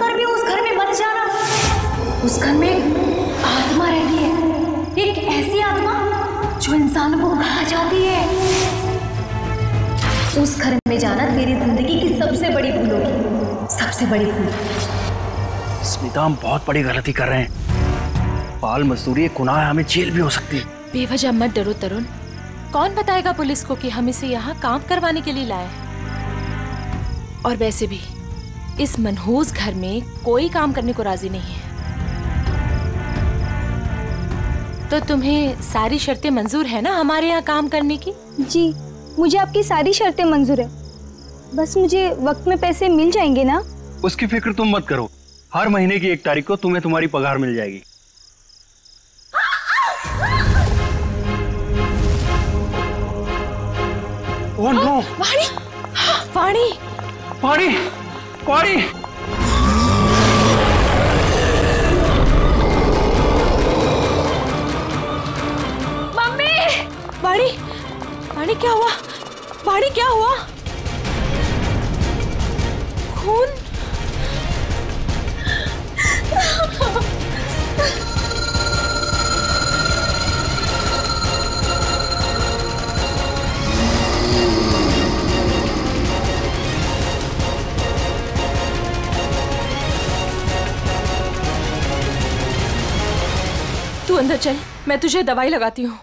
मिलकर भी उस घर में मत जाना। उस घर में एक आत्मा रहती है, एक ऐसी आत्मा जो इंसान को खा जाती है। उस घर में जाना तेरी जिंदगी की सबसे बड़ी भूल होगी, सबसे बड़ी भूल। स्मिता, हम बहुत बड़ी गलती कर रहे हैं। बाल मजदूरी एक गुनाह है, हमें जेल भी हो सकती है। बेवजह मत डरो तरुण। कौन बताएगा पुलिस को कि हम इसे यहाँ काम करवाने के लिए लाए हैं? और वैसे भी इस मनहूस घर में कोई काम करने को राजी नहीं है। तो तुम्हें सारी शर्तें मंजूर है ना हमारे यहाँ काम करने की? जी, मुझे आपकी सारी शर्तें मंजूर है। बस मुझे वक्त में पैसे मिल जाएंगे ना? उसकी फिक्र तुम मत करो। हर महीने की 1 तारीख को तुम्हें तुम्हारी पगार मिल जाएगी। Oh no! Vani! Vani! Vani! Vani! Mummy! Vani! Vani क्या हुआ? वाणी क्या हुआ? खून! तू अंदर चल, मैं तुझे दवाई लगाती हूँ।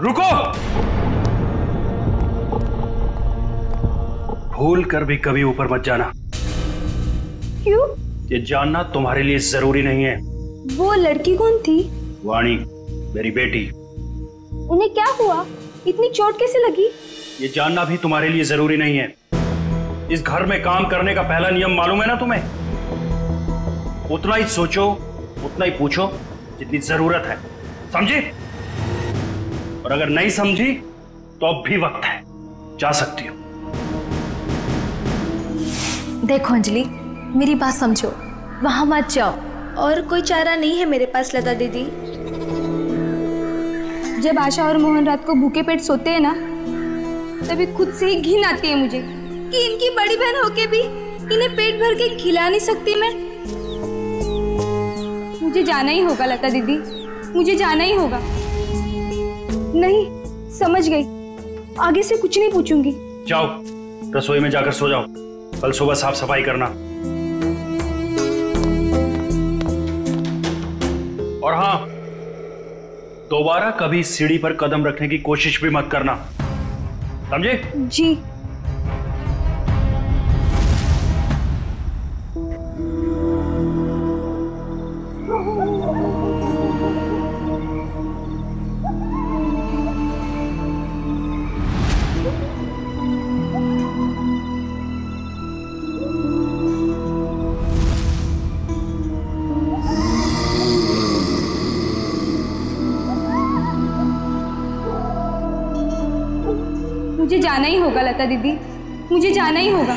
रुको! भूल कर भी कभी ऊपर मत जाना। क्यों? ये जानना तुम्हारे लिए जरूरी नहीं है। वो लड़की कौन थी? वाणी, मेरी बेटी। उन्हें क्या हुआ? इतनी चोट कैसे लगी? ये जानना भी तुम्हारे लिए जरूरी नहीं है। इस घर में काम करने का पहला नियम मालूम है ना तुम्हें? उतना ही सोचो, उतना ही पूछो जितनी जरूरत है, समझी? और अगर नहीं समझी तो अब भी वक्त है, जा सकती हो। देखो अंजलि, मेरी बात समझो, वहां मत जाओ। और कोई चारा नहीं है मेरे पास लता दीदी। जब आशा और मोहन रात को भूखे पेट सोते हैं ना, तभी खुद से ही घिन आती है मुझे कि इनकी बड़ी बहन होके भी इन्हें पेट भर के खिला नहीं सकती मैं। मुझे जाना ही होगा लता दीदी, मुझे जाना ही होगा। नहीं, समझ गई, आगे से कुछ नहीं पूछूंगी। जाओ, रसोई में जाकर सो जाओ। कल सुबह साफ सफाई करना। और हाँ, दोबारा कभी सीढ़ी पर कदम रखने की कोशिश भी मत करना, समझे? जी। जाना ही होगा लता दीदी, मुझे जाना ही होगा।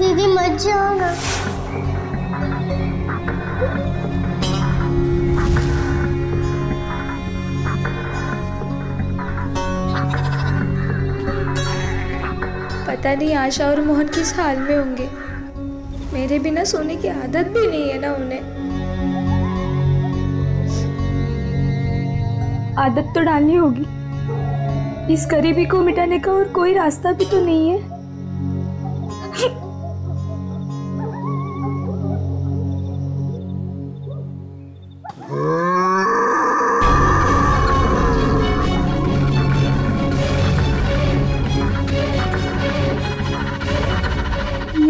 दीदी मत जाओ ना। पता नहीं आशा और मोहन किस हाल में होंगे। मेरे बिना सोने की आदत भी नहीं है ना उन्हें। आदत तो डालनी होगी। इस गरीबी को मिटाने का और कोई रास्ता भी तो नहीं है।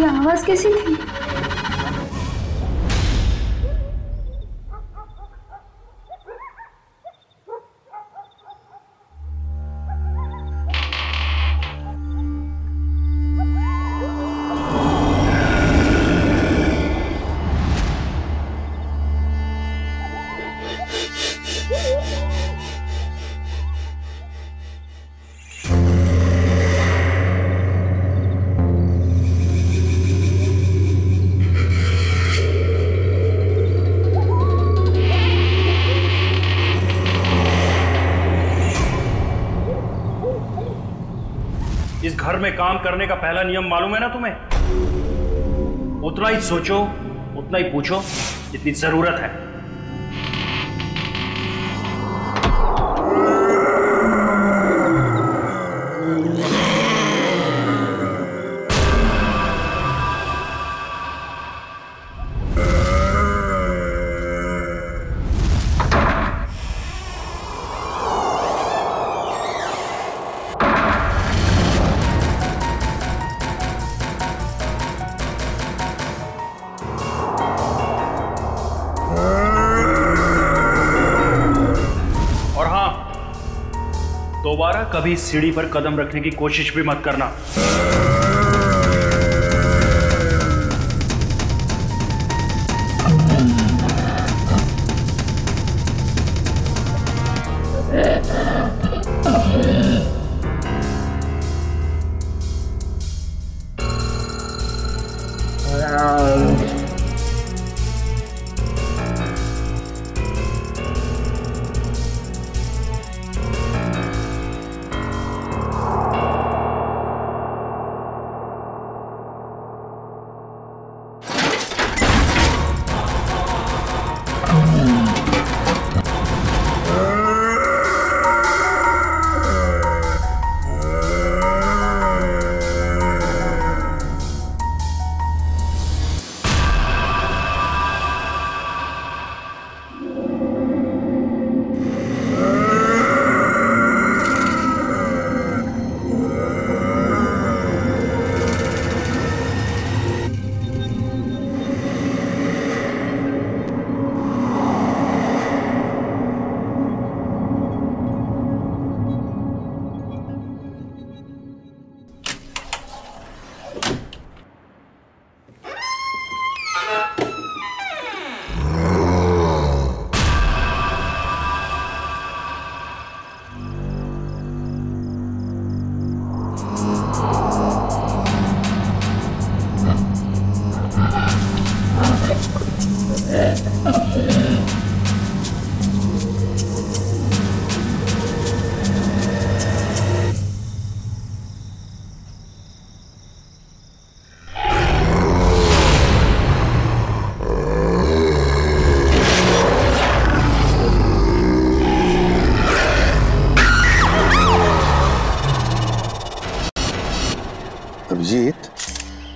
ये आवाज कैसी थी? घर में काम करने का पहला नियम मालूम है ना तुम्हें? उतना ही सोचो, उतना ही पूछो जितनी जरूरत है। दोबारा कभी सीढ़ी पर कदम रखने की कोशिश भी मत करना।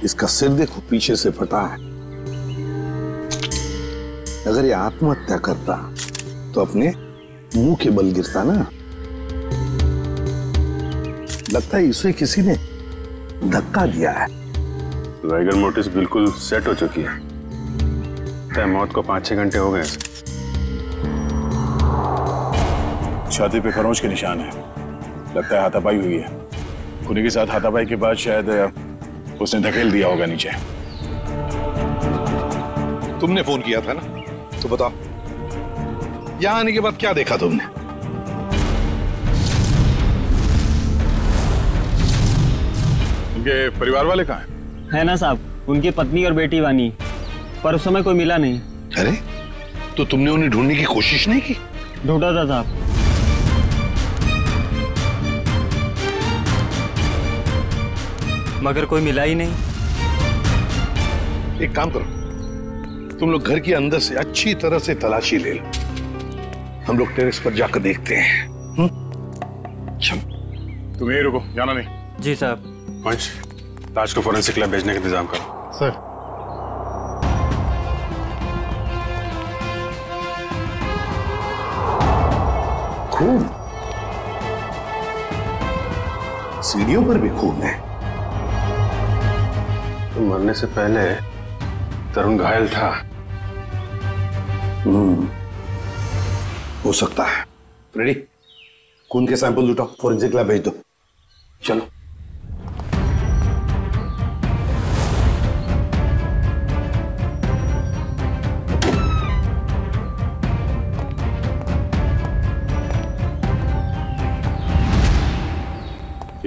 इसका सिर देखो, पीछे से फटा है। अगर ये आत्महत्या करता तो अपने मुंह के बल गिरता ना। लगता है इसे किसी ने धक्का दिया है। राइडर मोटिस बिल्कुल सेट हो चुकी है। तय मौत को 5-6 घंटे हो गए। छाती पे खरोंच के निशान है। लगता है हाथापाई हुई है। खुली के साथ हाथापाई के बाद शायद उसने धकेल दिया होगा नीचे। तुमने फोन किया था ना, तो बताओ यहां आने के बाद क्या देखा तुमने? उनके परिवार वाले कहाँ हैं? है ना साहब, उनकी पत्नी और बेटी वानी, पर उस समय कोई मिला नहीं। अरे तो तुमने उन्हें ढूंढने की कोशिश नहीं की? ढूंढा था साहब। मगर कोई मिला ही नहीं। एक काम करो, तुम लोग घर के अंदर से अच्छी तरह से तलाशी ले लो। हम लोग टेरेस पर जाकर देखते हैं। तुम यहीं रुको, जाना नहीं। जी साहब। पंच, ताज को फोरेंसिक लैब भेजने का इंतजाम करो। सर। खून सीढ़ियों पर भी खून है। मरने से पहले तरुण घायल था। हो सकता है। फ्रेडी, खून के सैंपल लुटाओ, फोरेंसिक लैब भेज दो। चलो।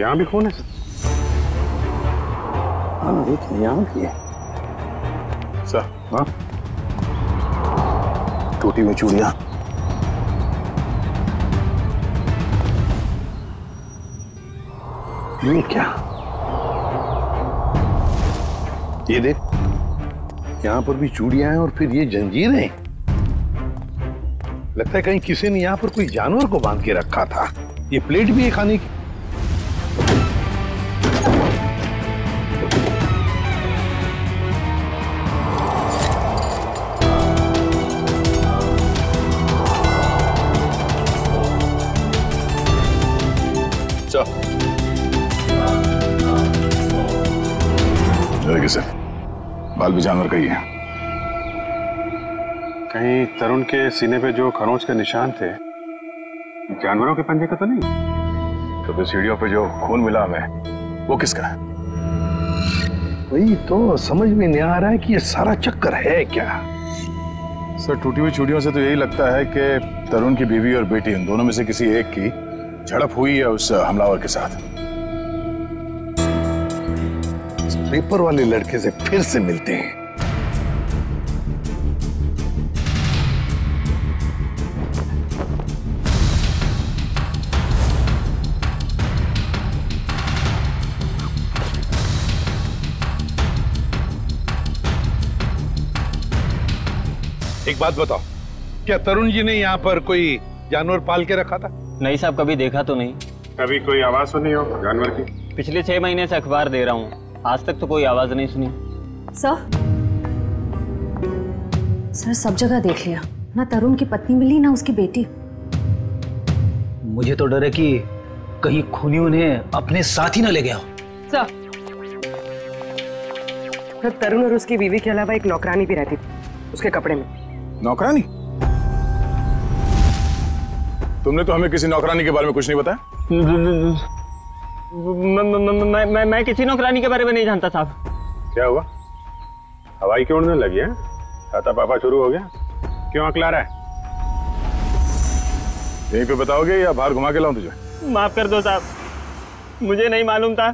यहां भी खून है। सर, हाँ? टूटी में चूड़ियां। ये क्या? ये देख, यहाँ पर भी चूड़ियां हैं और फिर ये जंजीरें। लगता है कहीं किसी ने यहाँ पर कोई जानवर को बांध के रखा था। ये प्लेट भी है खाने की। बाल भी जानवर का ही है। कहीं तरुण के सीने पे जो खरोंच के निशान थे, जानवरों के पंजे का तो नहीं? तो फिर सीढ़ियों पे जो खून मिला हमें, वो किसका है? वही तो समझ में नहीं आ रहा है कि ये सारा चक्कर है क्या। सर, टूटी हुई चूड़ियों से तो यही लगता है कि तरुण की बीवी और बेटी, इन दोनों में से किसी एक की झड़प हुई है उस हमलावर के साथ। पेपर वाले लड़के से फिर से मिलते हैं। एक बात बताओ, क्या तरुण जी ने यहाँ पर कोई जानवर पाल के रखा था? नहीं साहब, कभी देखा तो नहीं। कभी कोई आवाज सुनी हो जानवर की? पिछले 6 महीने से अखबार दे रहा हूँ, आज तक तो कोई आवाज नहीं सुनी। सर सब जगह देख लिया, ना तरुण की पत्नी मिली ना उसकी बेटी। मुझे तो डर है कि कहीं खूनी उन्हें अपने साथ ही ना ले गया। सर, तरुण और उसकी बीवी के अलावा एक नौकरानी भी रहती थी उसके कपड़े में। नौकरानी? तुमने तो हमें किसी नौकरानी के बारे में कुछ नहीं बताया। मैं किसी नौकरानी के बारे में नहीं जानता साहब। क्या हुआ, हवाई क्यों उड़ने लगी है? छाता पापा शुरू हो गया? क्यों अकला रहा है? यहीं पे बताओगे या बाहर घुमा के लाऊं तुझे? माफ कर दो साहब, मुझे नहीं मालूम था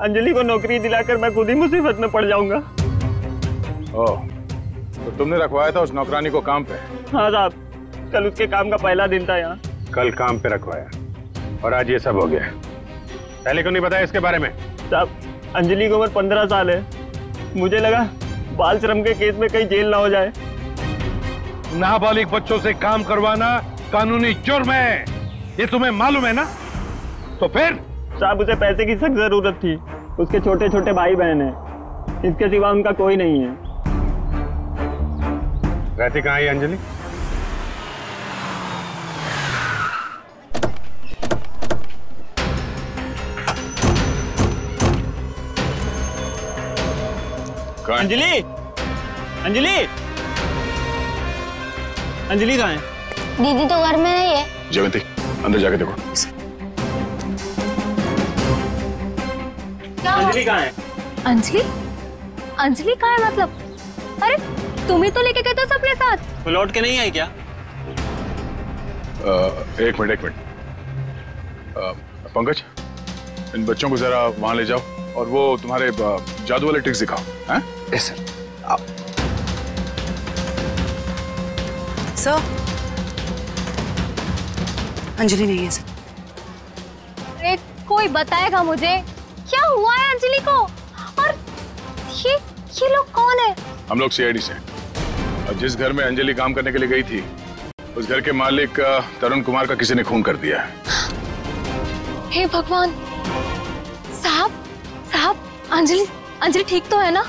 अंजलि को नौकरी दिलाकर मैं खुद ही मुसीबत में पड़ जाऊंगा। ओह, तो तुमने रखवाया था उस नौकरानी को काम पे? हाँ साहब, कल उसके काम का पहला दिन था यहाँ। कल काम पे रखवाया और आज ये सब हो गया, पहले क्यों नहीं बताया इसके बारे में? साहब, अंजलि की उम्र 15 साल है, मुझे लगा बाल श्रम के केस में कहीं जेल ना हो जाए। नाबालिग बच्चों से काम करवाना कानूनी जुर्म है, ये तुम्हें मालूम है ना? तो फिर साहब, उसे पैसे की सख्त जरूरत थी, उसके छोटे छोटे भाई बहन हैं, इसके सिवा उनका कोई नहीं है। रहती कहाँ है अंजलि? अंजलि, अंजलि, अंजलि कहाँ है? दीदी तो घर में नहीं है। जयंती, अंदर जाके देखो। अंजलि कहाँ है? अंजलि, अंजलि कहाँ है मतलब? अरे तुम ही तो लेके गए थे सबके साथ। वो लौट के नहीं आई क्या? एक मिनट। पंकज, इन बच्चों को जरा वहाँ ले जाओ और वो तुम्हारे जादू वाले ट्रिक्स दिखाओ। हैं? Yes sir. आप सर, अंजलि नहीं है सर। अरे कोई बताएगा मुझे क्या हुआ है अंजलि को? और ये लोग कौन है? हम लोग CID से। और जिस घर में अंजलि काम करने के लिए गई थी, उस घर के मालिक तरुण कुमार का किसी ने खून कर दिया है। हे भगवान साहब, अंजलि ठीक तो है ना?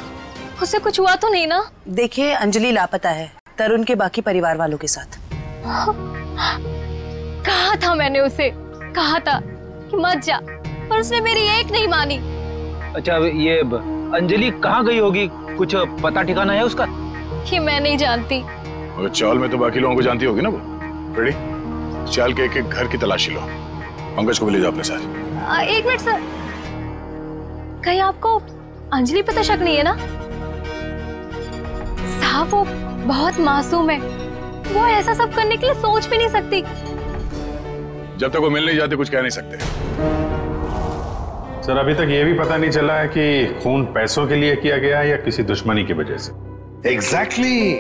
उसे कुछ हुआ तो नहीं ना? देखिए, अंजलि लापता है तरुण के बाकी परिवार वालों के साथ। कहा था मैंने उसे, कहा था कि मत जा, पर उसने मेरी एक नहीं मानी। अच्छा, ये अंजलि कहाँ गई होगी? कुछ पता ठिकाना है उसका? कि मैं नहीं जानती। चाल में तो बाकी लोगों को जानती होगी ना वो। रेडी, चाल के एक घर की तलाशी लो। पंकज को भी ले जाओ अपने साथ। एक मिनट सर, कहीं आपको अंजलि पे तो शक नहीं है ना? साहब, वो बहुत मासूम है, वो ऐसा सब करने के लिए सोच भी नहीं सकती। जब तक वो मिल नहीं जाती कुछ कह नहीं सकते। सर, अभी तक ये भी पता नहीं चला है कि खून पैसों के लिए किया गया है या किसी दुश्मनी की वजह से। एग्जैक्टली।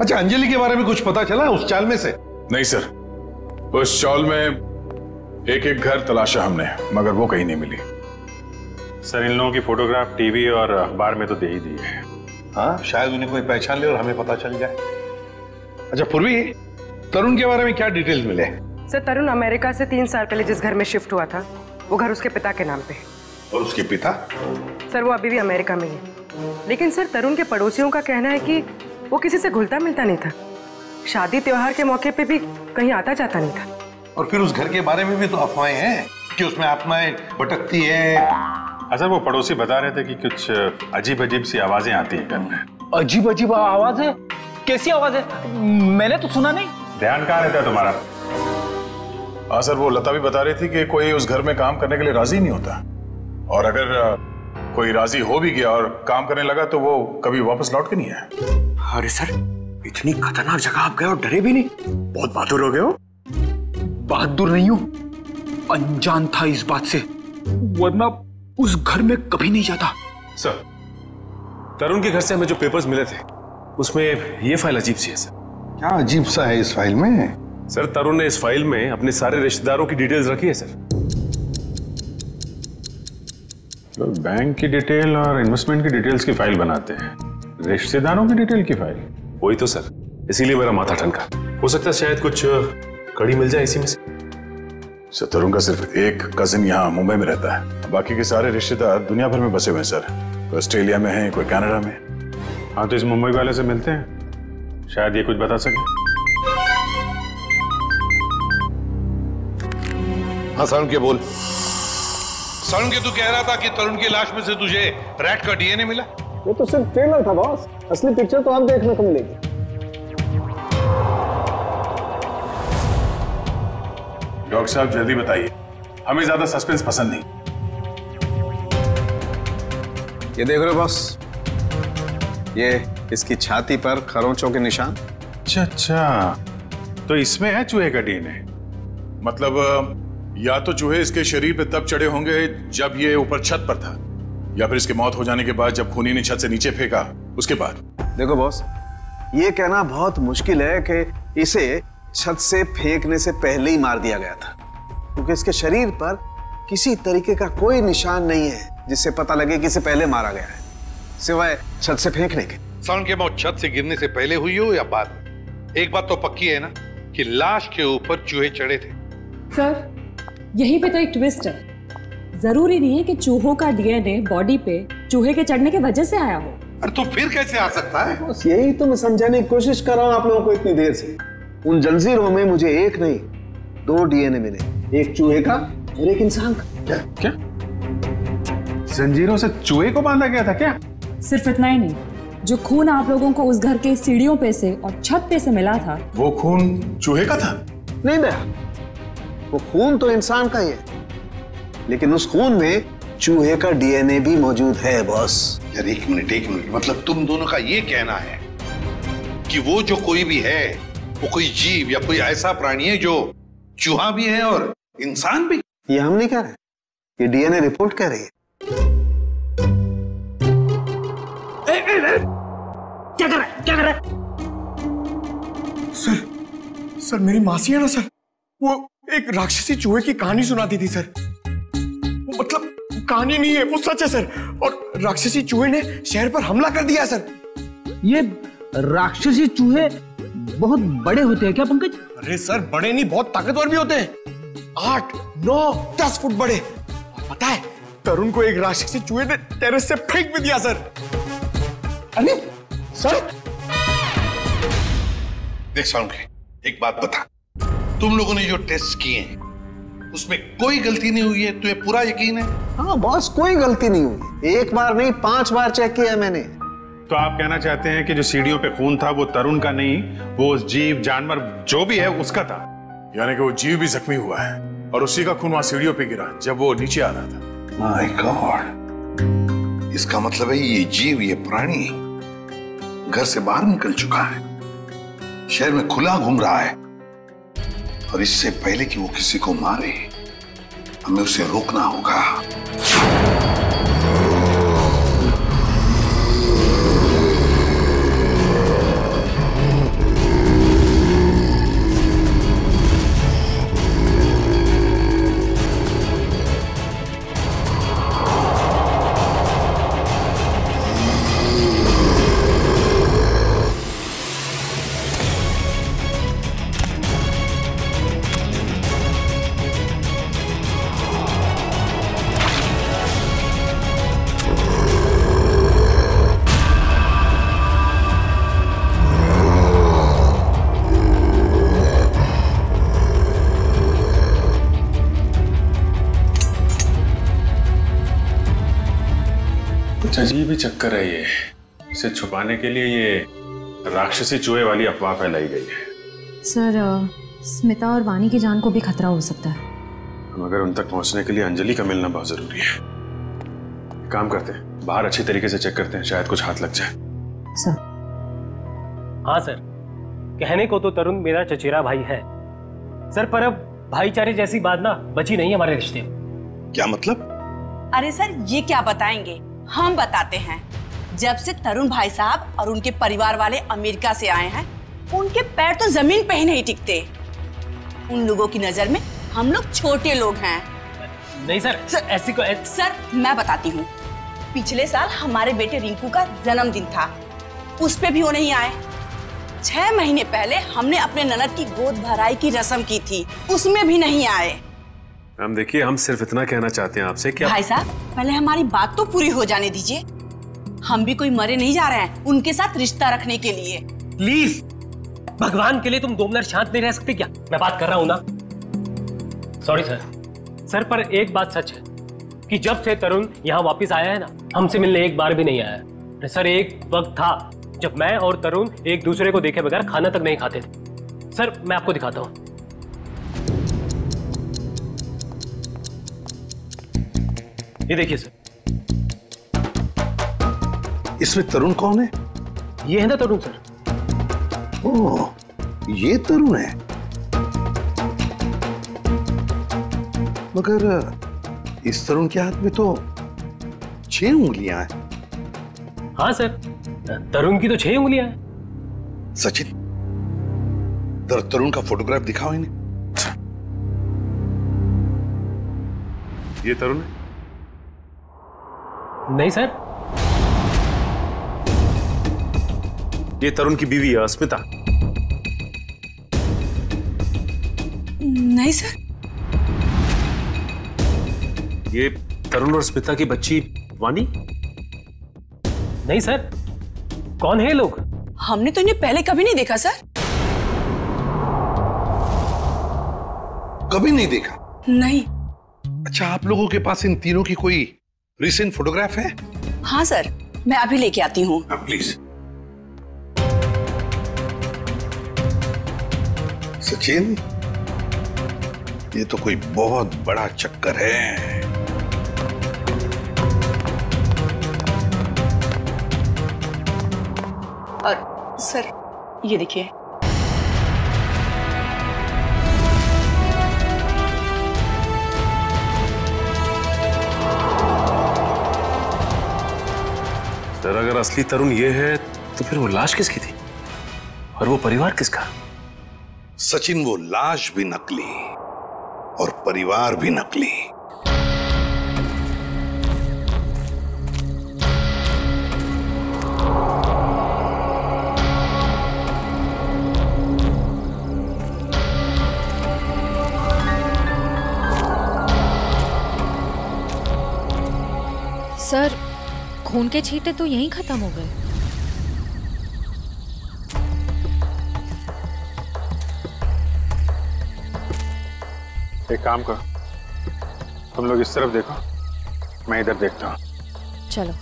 अच्छा, अंजलि के बारे में कुछ पता चला उस चाल में से? नहीं सर, उस चाल में एक घर तलाशा हमने, मगर वो कहीं नहीं मिली। सर, इन लोगों की फोटोग्राफ टीवी और अखबार में तो दे ही दी है। हाँ, शायद उन्हें कोई पहचान ले और हमें पता चल जाए। अच्छा पूर्वी, तरुण के बारे में क्या डिटेल्स मिले? सर, तरुण अमेरिका से 3 साल पहले जिस घर में शिफ्ट हुआ था, वो घर उसके पिता के नाम पे। और उसके पिता? सर, वो अभी भी अमेरिका में है। लेकिन सर, तरुण के पड़ोसियों का कहना है कि वो किसी से घुलता मिलता नहीं था, शादी त्योहार के मौके पे भी कहीं आता जाता नहीं था। और फिर उस घर के बारे में भी तो अफवाहें हैं कि उसमें आत्माएं भटकती है। सर, वो पड़ोसी बता रहे थे कि कुछ अजीब अजीब सी आवाजें आती है घर में। अजीब अजीब आवाज है? कैसी आवाज है? मैंने तो सुना नहीं। ध्यान कहाँ रहता है तुम्हारा? हाँ सर, वो लता भी बता रही थी कि कोई उस घर में काम करने के लिए राजी नहीं होता, और अगर कोई राजी हो भी गया और काम करने लगा तो वो कभी वापस लौट के नहीं आया। अरे सर, इतनी खतरनाक जगह आप गए और डरे भी नहीं? बहुत बहादुर हो गए हो। बहादुर नहीं हो, अनजान था इस बात से, वरना उस घर में कभी नहीं जाता। सर, तरुण के घर से हमें जो पेपर्स मिले थे उसमें ये फाइल अजीब सी है। सर, क्या अजीब सा है इस फाइल में? सर, तरुण ने इस फाइल में अपने सारे रिश्तेदारों की डिटेल्स रखी है। सर, लोग बैंक की डिटेल और इन्वेस्टमेंट की डिटेल्स की फाइल बनाते हैं, रिश्तेदारों की डिटेल की फाइल? वही तो सर, इसीलिए मेरा माथा ठनका। हो सकता है शायद कुछ कड़ी मिल जाए इसी में से। सर, तरुण का सिर्फ एक कजिन यहाँ मुंबई में रहता है, बाकी के सारे रिश्तेदार दुनिया भर में बसे हुए हैं। सर, कोई ऑस्ट्रेलिया में है, कोई कनाडा में। हाँ, तो इस मुंबई वाले से मिलते हैं, शायद ये कुछ बता सके। हाँ सारुण के बोल। सारुण के, तू कह रहा था कि तरुण की लाश में से तुझे रैट का डीएनए मिला? वो तो सिर्फ ट्रेलर था बॉस, असली पिक्चर तो आप देखने को मिलेगी। डॉक्टर साहब जल्दी बताइए, हमें ज्यादा सस्पेंस पसंद नहीं। ये देख रहे हो बॉस, ये इसकी छाती पर खरोंचों के निशान। अच्छा, तो इसमें है चूहे का डीएनए? मतलब या तो चूहे इसके शरीर पे तब चढ़े होंगे जब ये ऊपर छत पर था, या फिर इसके मौत हो जाने के बाद जब खूनी ने छत से नीचे फेंका उसके बाद। देखो बॉस, ये कहना बहुत मुश्किल है कि इसे छत से फेंकने से पहले ही मार दिया गया था, क्योंकि इसके शरीर पर किसी तरीके का कोई निशान नहीं है जिससे पता लगे कि इसे पहले मारा गया है, सिवाय छत से फेंकने के। साउंड के मौत छत से गिरने से पहले हुई हो या बाद, एक बात तो पक्की है ना कि लाश के ऊपर चूहे चढ़े थे। सर, यहीं पे तो एक ट्विस्ट है। जरूरी नहीं है कि चूहों का डीएनए बॉडी पे चूहे के चढ़ने के वजह से आया हो। अरे तो फिर कैसे आ सकता है? बस यही तो मैं समझाने की कोशिश कर रहा हूँ आप लोगों को इतनी देर से। उन जंजीरों में मुझे एक नहीं 2 डीएनए मिले, एक चूहे का और एक इंसान का। क्या क्या जंजीरों से चूहे को बांधा गया था क्या? सिर्फ इतना ही नहीं, जो खून आप लोगों को उस घर के सीढ़ियों पे से और छत पे से मिला था, वो खून चूहे का था? नहीं भैया, वो खून तो इंसान का ही है, लेकिन उस खून में चूहे का डीएनए भी मौजूद है बॉस। यार एक मिनट, मतलब तुम दोनों का ये कहना है कि वो जो कोई भी है वो कोई जीव या कोई ऐसा प्राणी है जो चूहा भी है और इंसान भी? ये हम नहीं कह रहे, ये डीएनए रिपोर्ट कह रही है। क्या कर रहा है? सर मेरी मासी है ना सर, वो एक राक्षसी चूहे की कहानी सुनाती थी सर। वो मतलब कहानी नहीं है, वो सच है सर। और राक्षसी चूहे ने शहर पर हमला कर दिया सर। ये राक्षसी चूहे बहुत बड़े होते हैं क्या पंकज? अरे सर, बड़े नहीं, बहुत ताकतवर भी होते हैं, 8, 9, 10 फुट बड़े। और पता है, तरुण को एक राक्षसी चूहे ने टेरेस से फेंक भी दिया सर। अरे सर, देख सामने, एक बात बता, तुम लोगों ने जो टेस्ट किए हैं उसमें कोई गलती नहीं हुई है, तुम्हें पूरा यकीन है? हाँ बॉस, कोई गलती नहीं हुई, 1 बार नहीं 5 बार चेक किया मैंने। तो आप कहना चाहते हैं कि जो सीढ़ियों पे खून था वो तरुण का नहीं, वो उस जीव जानवर जो भी है उसका था? यानी कि वो जीव भी जख्मी हुआ है और उसी का खून वहां सीढ़ियों पे गिरा जब वो नीचे आ रहा था। माय गॉड, इसका मतलब है ये जीव, ये प्राणी घर से बाहर निकल चुका है, शहर में खुला घूम रहा है, और इससे पहले कि वो किसी को मारे हमें उसे रोकना होगा। अजीब ही चक्कर है ये। इसे छुपाने के लिए ये राक्षसी चूहे वाली अफवाह फैलाई गई है। सर, स्मिता और वानी की जान को भी खतरा हो सकता है। मगर उन तक पहुंचने के लिए अंजलि का मिलना बहुत जरूरी है। काम करते हैं, बाहर अच्छी तरीके से चेक करते हैं, शायद कुछ हाथ लग जाए। सर। हाँ सर, कहने को तो तरुण मेरा चचेरा भाई है सर, पर अब भाईचारे जैसी बात ना बची नहीं हमारे रिश्ते में। क्या मतलब? अरे सर, ये क्या बताएंगे, हम बताते हैं। जब से तरुण भाई साहब और उनके परिवार वाले अमेरिका से आए हैं, उनके पैर तो जमीन पे ही नहीं टिकते। उन लोगों की नजर में हम लोग छोटे लोग हैं। नहीं सर, ऐसी को सर मैं बताती हूँ। पिछले साल हमारे बेटे रिंकू का जन्मदिन था, उस पे भी वो नहीं आए। 6 महीने पहले हमने अपने ननद की गोद भराई की रस्म की थी, उसमें भी नहीं आए। हम देखिए, हम सिर्फ इतना कहना चाहते हैं आपसे कि भाई साहब पहले हमारी बात तो पूरी हो जाने दीजिए। हम भी कोई मरे नहीं जा रहे हैं उनके साथ रिश्ता रखने के लिए। प्लीज, भगवान के लिए तुम 2 मिनट शांत नहीं रह सकते क्या? मैं बात कर रहा हूँ ना। सॉरी सर, सर पर एक बात सच है कि जब से तरुण यहाँ वापस आया है ना, हमसे मिलने एक बार भी नहीं आया है। सर, एक वक्त था जब मैं और तरुण एक दूसरे को देखे बगैर खाना तक नहीं खाते थे। सर, मैं आपको दिखाता हूँ। ये देखिए सर, इसमें तरुण कौन है? ये है ना तरुण सर। ओह, ये तरुण है। मगर इस तरुण के हाथ में तो 6 उंगलियां हैं। हाँ सर, तरुण की तो 6 उंगलियां हैं। सचिन, तरुण का फोटोग्राफ दिखाओ इन्हें। ये तरुण है? नहीं सर, ये तरुण की बीवी है स्मिता। नहीं सर, ये तरुण और स्मिता की बच्ची वानी। नहीं सर, कौन है लोग? हमने तो इन्हें पहले कभी नहीं देखा सर। कभी नहीं देखा? नहीं। अच्छा, आप लोगों के पास इन तीनों की कोई रिसेंट फोटोग्राफ है? हाँ सर, मैं अभी लेके आती हूँ। प्लीज। सचिन, ये तो कोई बहुत बड़ा चक्कर है। और सर, ये देखिए। सर, अगर असली तरुण ये है तो फिर वो लाश किसकी थी और वो परिवार किसका? सचिन, वो लाश भी नकली और परिवार भी नकली। सर, खून के छींटे तो यहीं खत्म हो गए। एक काम करो, तुम लोग इस तरफ देखो, मैं इधर देखता हूँ। चलो।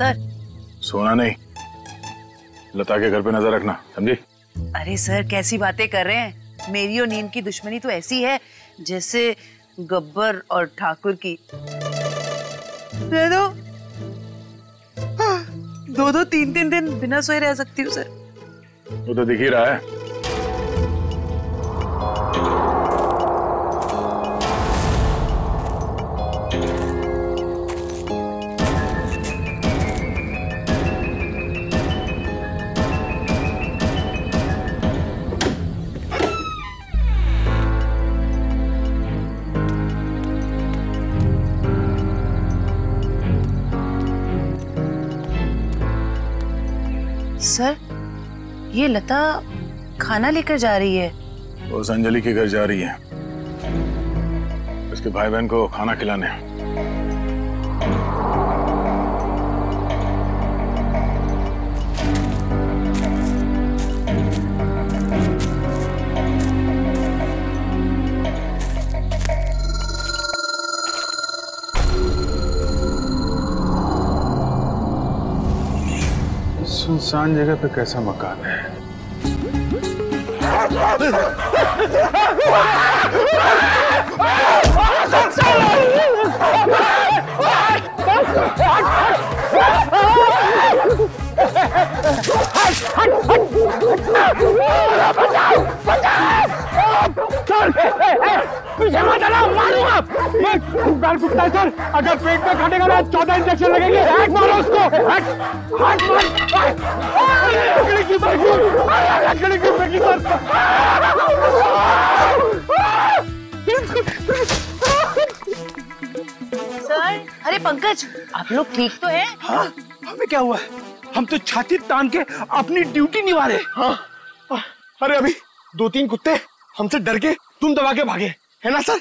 सर, सोना नहीं, लता के घर पे नजर रखना, समझी? अरे सर, कैसी बातें कर रहे हैं? मेरी और नींद की दुश्मनी तो ऐसी है जैसे गब्बर और ठाकुर की। दे दो। दो 3-3 दिन बिना सोए रह सकती हूँ सर। वो तो दिख ही रहा है। सर, ये लता खाना लेकर जा रही है, वो अंजलि के घर जा रही है, उसके भाई बहन को खाना खिलाने। सुनसान जगह पे कैसा मकान है? सर, अगर पेट में काटेगा ना 14 इंजेक्शन लगेंगे। हट मारो उसको, हट हट मारो। लकड़ी की बर्फी, लकड़ी की बर्फी सर। अरे पंकज, आप लोग ठीक तो हैं? हाँ, हमें क्या हुआ? हम तो छाती तान के अपनी ड्यूटी निभा रहे। हाँ, अरे अभी 2-3 कुत्ते हमसे डर के तुम दबा के भागे, है ना सर?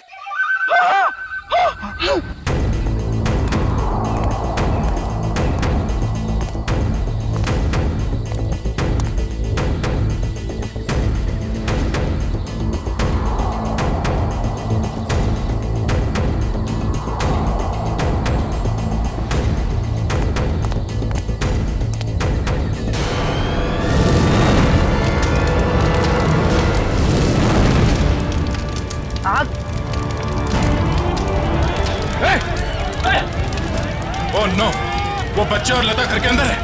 बच्चे और लता घर के अंदर है।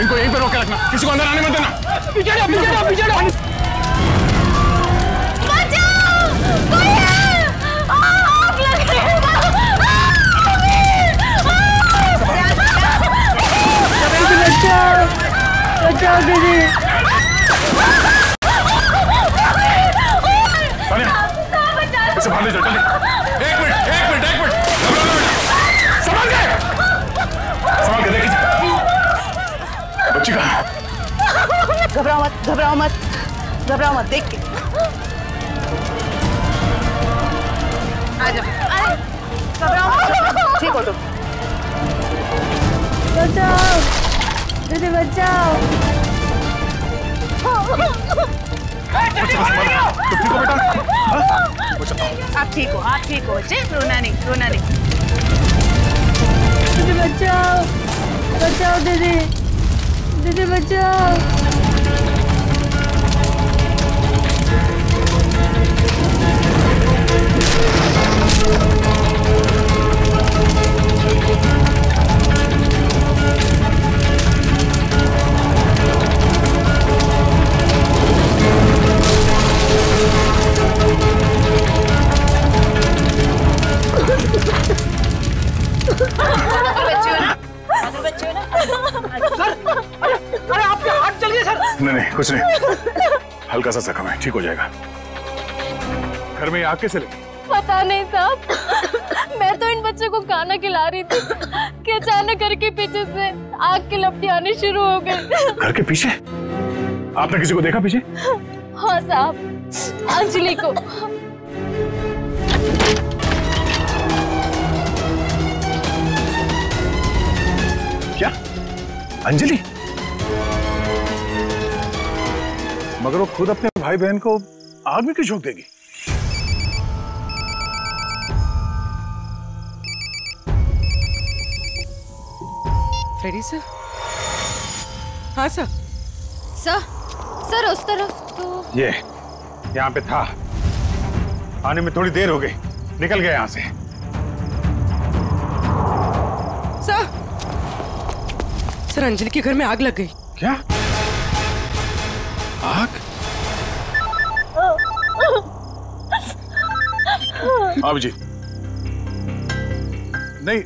इनको यहीं पे रोक के रखना, किसी को अंदर आने मत देना। पीछे जा, पीछे जा, पीछे जा। चल, चल, चल। एक मिनट। संभाल के देखिए। बच्ची कहाँ? घबराओ मत, देख के आ जाओ। घबराओ मत, ठीक हो तुम। बचाओ, दीदी बचाओ। आप ठीक हो? हाँ ठीक हो बच्चे, रोना नहीं। दीदी बचाओ, बचाओ दीदी, दीदी बचाओ। सर, अरे आपके हाथ चल गए सर। नहीं कुछ नहीं, हल्का सा जख्म है, ठीक हो जाएगा। घर में आग कैसे लगी? पता नहीं साहब, मैं तो इन बच्चों को खाना खिला रही थी कि अचानक घर के पीछे से आग की लपटें आनी शुरू हो गई। घर के पीछे? आपने किसी को देखा पीछे? हाँ साहब, अंजलि को। क्या अंजलि? मगर वो खुद अपने भाई बहन को आग में क्यों झोंक देगी? Freddy sir? हाँ सर। सर उस तरफ तो ये यहाँ पे था, आने में थोड़ी देर हो गई, निकल गया यहाँ से। सर, अंजलि के घर में आग लग गई। क्या आग? आप जी नहीं,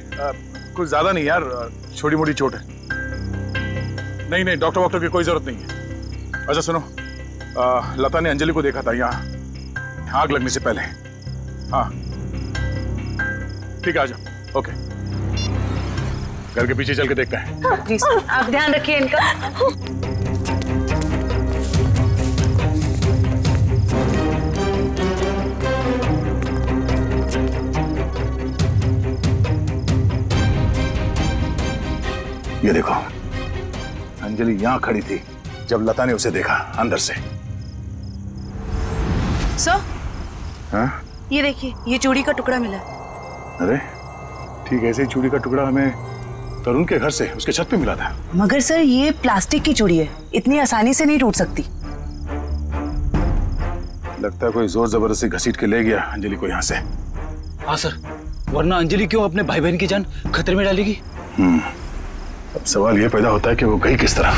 कुछ ज्यादा नहीं यार, छोटी मोटी चोट है। नहीं, डॉक्टर की कोई जरूरत नहीं है। अच्छा सुनो, लता ने अंजलि को देखा था यहाँ आग लगने से पहले। हाँ ठीक है, आ जाओ। ओके घर के पीछे चल के देखते हैं। जी सर, आप ध्यान रखिए इनका। ये देखो, अंजलि यहाँ खड़ी थी जब लता ने उसे देखा अंदर से। सर, हाँ? ये देखिए, ये चूड़ी का टुकड़ा मिला। अरे ठीक है, ऐसे ही चूड़ी का टुकड़ा हमें तरुण के घर से उसके छत पे मिला था। मगर सर ये प्लास्टिक की चूड़ी है, इतनी आसानी से नहीं टूट सकती। लगता है कोई जोर जबरदस्ती घसीट के ले गया अंजलि को यहाँ से। हाँ सर, वरना अंजलि क्यों अपने भाई बहन की जान खतरे में डालेगी। अब सवाल ये पैदा होता है कि वो गई किस तरफ।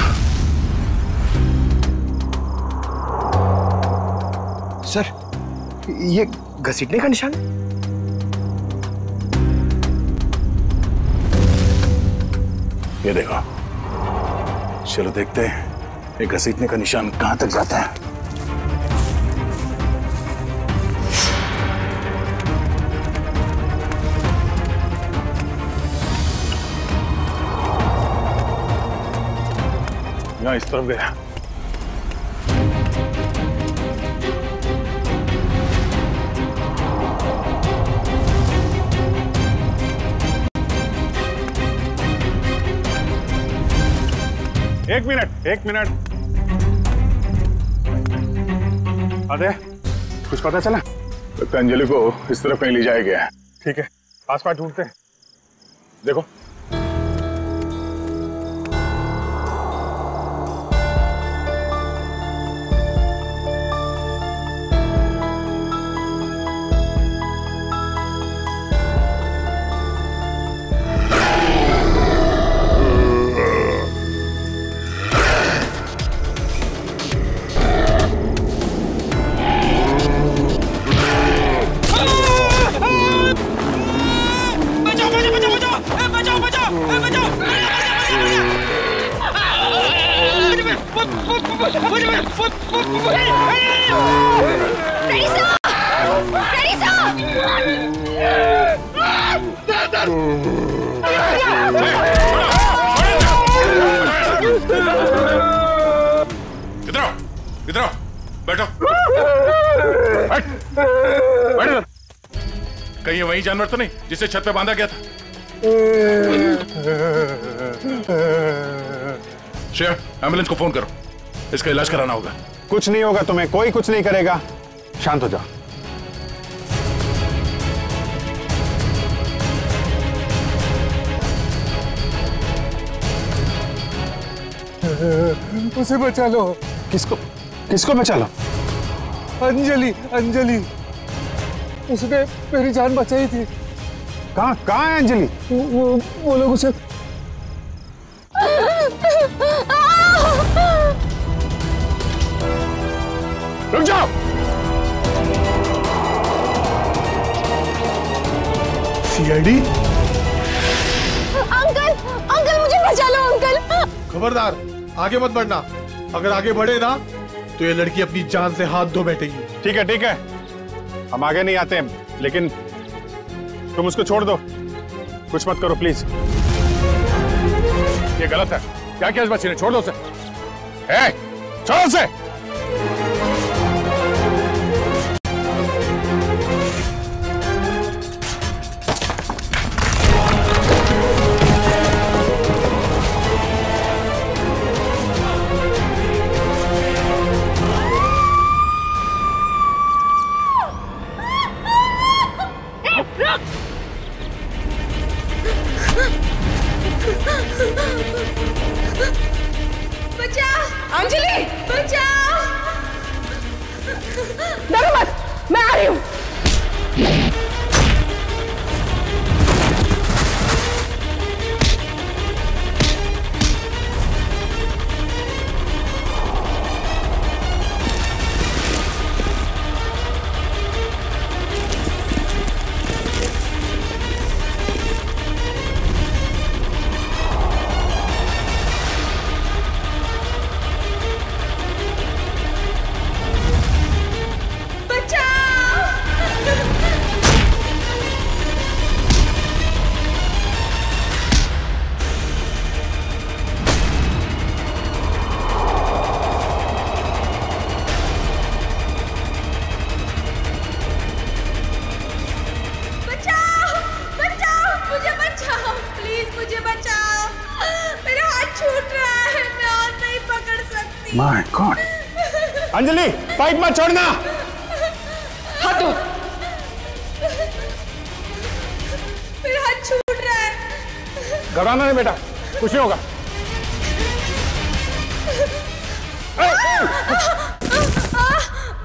सर ये घसीटने का निशान। ये देखो, चलो देखते हैं ये घसीटने का निशान कहां तक जाता है। यहां इस तरफ गया। एक मिनट, आधे कुछ पता चला? लगता अंजलि को इस तरफ कहीं ले जाया गया है। ठीक है, आसपास ढूंढते हैं। देखो कहीं वही जानवर तो नहीं जिसे छत पे बांधा गया था। श्रेया, एम्बुलेंस को फोन करो, इसका इलाज कराना होगा। कुछ नहीं होगा तुम्हें, कोई कुछ नहीं करेगा, शांत हो जाओ। उसे बचा लो। किसको बचा लो? अंजलि, उसने मेरी जान बचाई थी। कहाँ है अंजलि? वो लोग उसे। रुक जाओ। सीआईडी? अंकल मुझे बचा लो अंकल। खबरदार, आगे मत बढ़ना। अगर आगे बढ़े ना तो ये लड़की अपनी जान से हाथ धो बैठेगी। ठीक है, हम आगे नहीं आते हैं, लेकिन तुम उसको छोड़ दो, कुछ मत करो प्लीज। ये गलत है, क्या किया इस बच्ची ने? छोड़ दो उसे। ए, छोड़ उसे। My God! अंजलि, पाइप मत छोड़ना। हाथ दो। मेरा हाथ छूट रहा है। घबराना नहीं बेटा, कुछ नहीं होगा।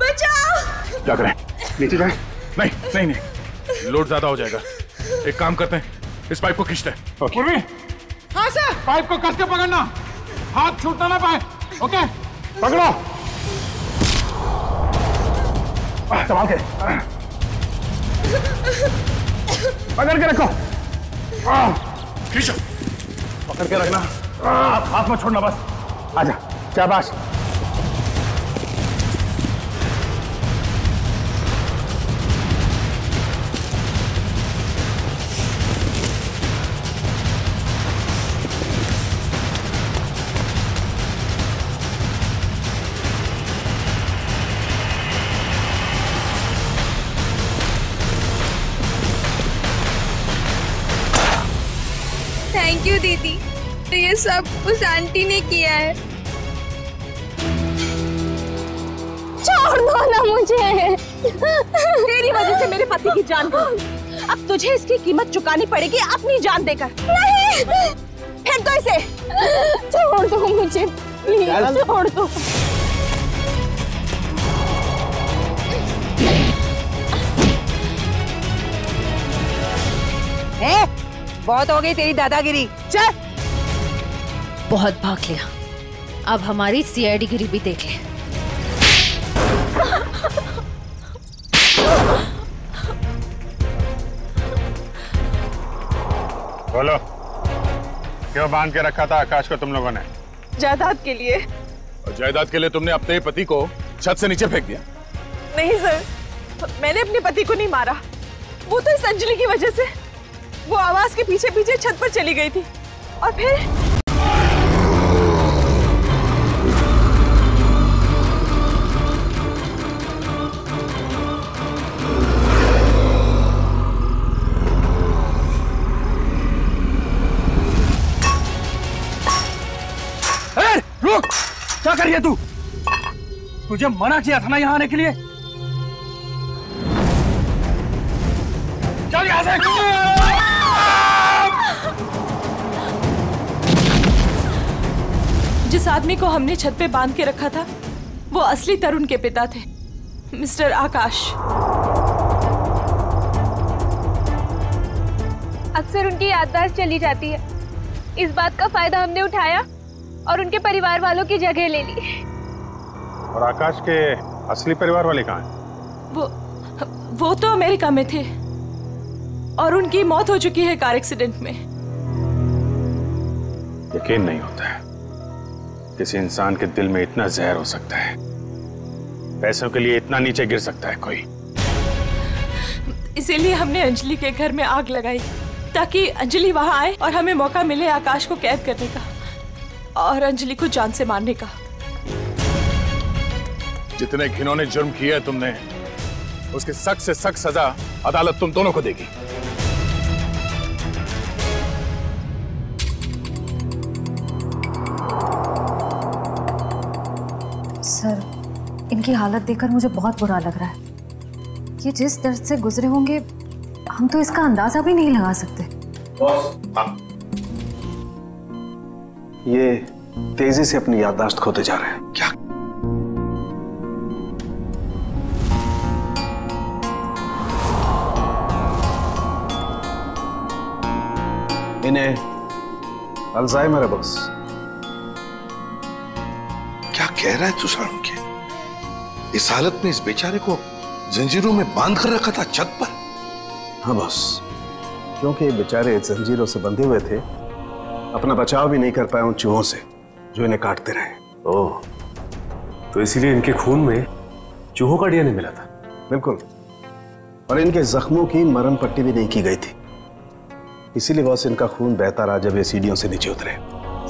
बचाओ। क्या करें? नीचे जाएं? नहीं नहीं नहीं, लोड ज्यादा हो जाएगा। एक काम करते हैं, इस पाइप को खींचते हैं। पूर्वी। हाँ सर। पाइप को कस के पकड़ना, हाथ छूटना ना पाए। ओके, पकड़ो। संभाल के पकड़ के रखो, खींचो। पकड़ के रखना, हाथ मत छोड़ना। बस आजा, शाबाश। दीदी, तो ये सब उस आंटी ने किया है। छोड़ दो ना मुझे, तेरी वजह से मेरे पति की जान गई। अब तुझे इसकी कीमत चुकानी पड़ेगी अपनी जान देकर। नहीं, फेंक दो इसे। छोड़ दो मुझे, प्लीज छोड़ दो। बहुत हो गई तेरी दादागिरी, चल। बहुत भाग लिया, अब हमारी सीआईडी गिरी भी देख ले। बोलो, क्यों बांध के रखा था आकाश को तुम लोगों ने? जायदाद के लिए। और जायदाद के लिए तुमने अपने पति को छत से नीचे फेंक दिया? नहीं सर, मैंने अपने पति को नहीं मारा, वो तो इस अंजलि की वजह से। वो आवाज के पीछे पीछे छत पर चली गई थी और फिर रुक, क्या कर रही है तू? तुझे मना किया था ना यहाँ आने के लिए। चल यहाँ से। जिस आदमी को हमने छत पे बांध के रखा था, वो असली तरुण के पिता थे, मिस्टर आकाश। अक्सर उनकी याददाश्त चली जाती है, इस बात का फायदा हमने उठाया और उनके परिवार वालों की जगह ले ली। और आकाश के असली परिवार वाले कहाँ हैं? वो तो अमेरिका में थे और उनकी मौत हो चुकी है कार एक्सीडेंट में। यकीन नहीं होता है किसी इंसान के दिल में इतना जहर हो सकता है, पैसों के लिए इतना नीचे गिर सकता है कोई। इसीलिए हमने अंजलि के घर में आग लगाई ताकि अंजलि वहां आए और हमें मौका मिले आकाश को कैद करने का और अंजलि को जान से मारने का। जितने घिनौने जुर्म किए तुमने, उसके सख्त से सख्त सजा अदालत तुम दोनों को देगी। सर, इनकी हालत देखकर मुझे बहुत बुरा लग रहा है। ये जिस दर्द से गुजरे होंगे, हम तो इसका अंदाजा भी नहीं लगा सकते। ये तेजी से अपनी याददाश्त खोते जा रहे हैं। क्या इन्हें अल्जाइमर है? बस कह रहा है तुषार, के इस हालत में इस बेचारे को जंजीरों में बांध कर रखा था छत पर। हाँ बस, क्योंकि ये बेचारे जंजीरों से बंधे हुए थे, अपना बचाव भी नहीं कर पाए उन चूहों से जो इन्हें काटते रहे। ओह, तो इसीलिए इनके खून में चूहों का डीएनए मिला था। बिल्कुल, और इनके जख्मों की मरहम पट्टी भी नहीं की गई थी, इसीलिए बस इनका खून बहता रहा जब ये सीढ़ियों से नीचे उतरे।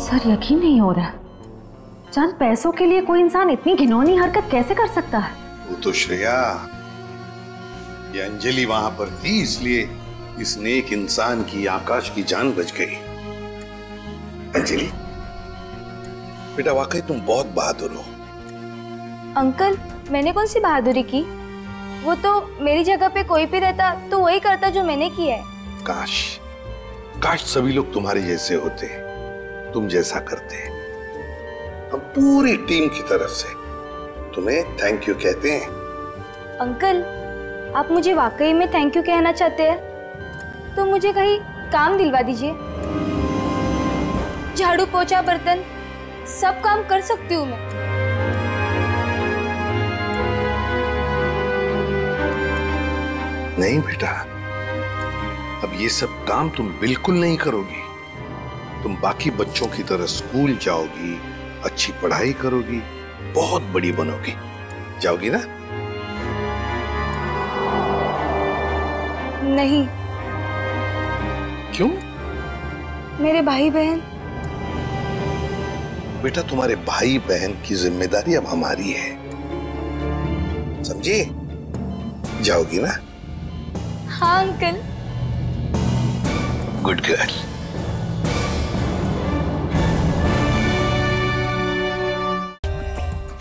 सर, यकीन नहीं हो रहा, चंद पैसों के लिए कोई इंसान इतनी घिनौनी हरकत कैसे कर सकता है? वो तो श्रेया, ये अंजलि वहां पर थी, इसलिए इस नेक इंसान की आकाश की जान बच गई। अंजलि, बेटा वाकई तुम बहुत बहादुर हो। अंकल मैंने कौन सी बहादुरी की, वो तो मेरी जगह पे कोई भी रहता तो वही करता जो मैंने किया है। काश सभी लोग तुम्हारे जैसे होते, तुम जैसा करते। हम पूरी टीम की तरफ से तुम्हें थैंक यू कहते हैं। अंकल आप मुझे वाकई में थैंक यू कहना चाहते हैं तो मुझे कहीं काम दिलवा दीजिए। झाड़ू पोछा बर्तन सब काम कर सकती हूँ मैं। नहीं बेटा, अब ये सब काम तुम बिल्कुल नहीं करोगी। तुम बाकी बच्चों की तरह स्कूल जाओगी, अच्छी पढ़ाई करोगी, बहुत बड़ी बनोगी। जाओगी ना? नहीं। क्यों? मेरे भाई बहन। बेटा तुम्हारे भाई बहन की जिम्मेदारी अब हमारी है, समझे? जाओगी ना? हाँ uncle. Good girl.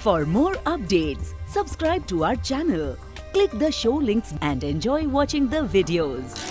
For more updates, subscribe to our channel, click the show links and enjoy watching the videos.